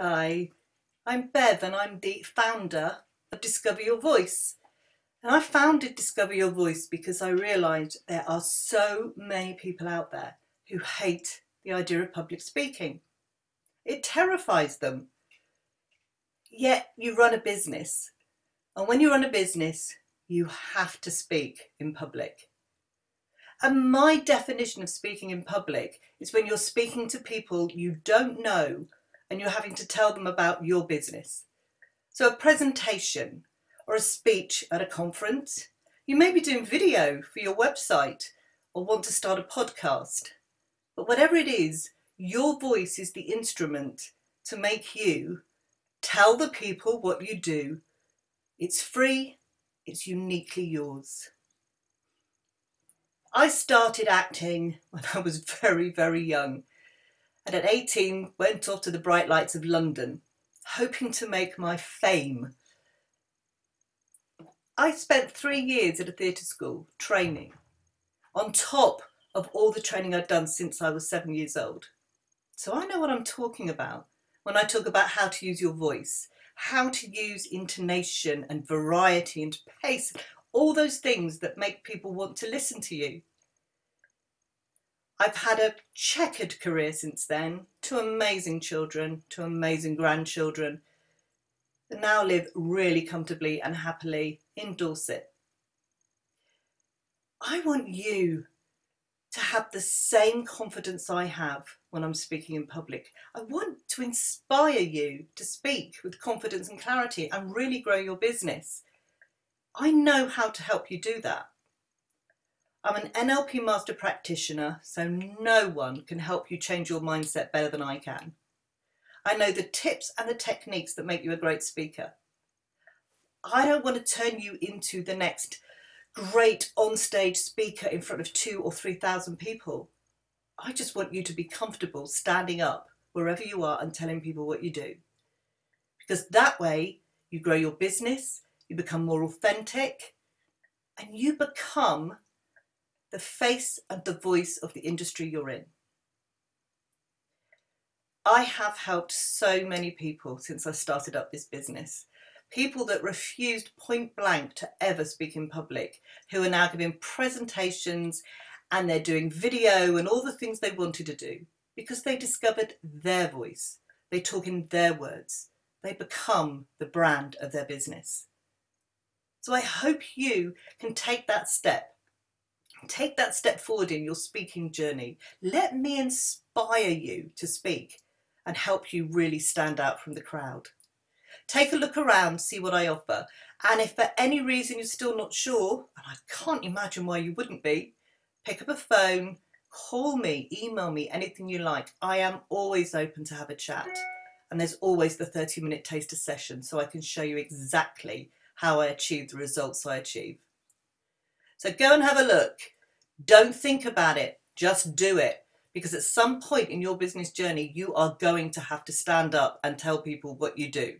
Hi, I'm Bev and I'm the founder of Discover Your Voice. And I founded Discover Your Voice because I realised there are so many people out there who hate the idea of public speaking. It terrifies them. Yet you run a business, and when you run a business you have to speak in public. And my definition of speaking in public is when you're speaking to people you don't know and you're having to tell them about your business. So a presentation or a speech at a conference, you may be doing video for your website or want to start a podcast, but whatever it is, your voice is the instrument to make you tell the people what you do. It's free, it's uniquely yours. I started acting when I was very, very young, and at 18 went off to the bright lights of London, hoping to make my fame. I spent 3 years at a theatre school training, on top of all the training I'd done since I was 7 years old. So I know what I'm talking about when I talk about how to use your voice, how to use intonation and variety and pace, all those things that make people want to listen to you. I've had a checkered career since then, 2 amazing children, 2 amazing grandchildren, that now live really comfortably and happily in Dorset. I want you to have the same confidence I have when I'm speaking in public. I want to inspire you to speak with confidence and clarity and really grow your business. I know how to help you do that. I'm an NLP Master Practitioner, so no one can help you change your mindset better than I can. I know the tips and the techniques that make you a great speaker. I don't want to turn you into the next great on-stage speaker in front of 2,000 or 3,000 people. I just want you to be comfortable standing up wherever you are and telling people what you do. Because that way you grow your business, you become more authentic, and you become the face and the voice of the industry you're in. I have helped so many people since I started up this business. People that refused point blank to ever speak in public, who are now giving presentations and they're doing video and all the things they wanted to do because they discovered their voice. They talk in their words. They become the brand of their business. So I hope you can take that step. Take that step forward in your speaking journey. Let me inspire you to speak and help you really stand out from the crowd. Take a look around, see what I offer. And if for any reason you're still not sure, and I can't imagine why you wouldn't be, pick up a phone, call me, email me, anything you like. I am always open to have a chat. And there's always the 30-minute taster session, so I can show you exactly how I achieve the results I achieve. So go and have a look. Don't think about it, just do it. Because at some point in your business journey, you are going to have to stand up and tell people what you do.